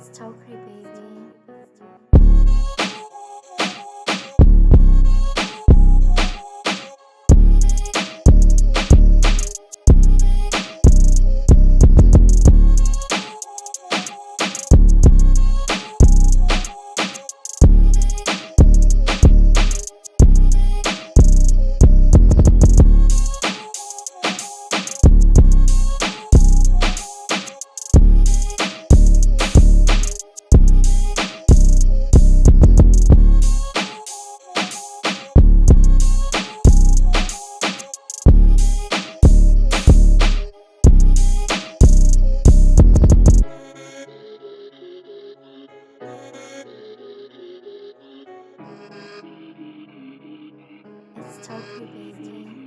Stokely baby. Stokely baby.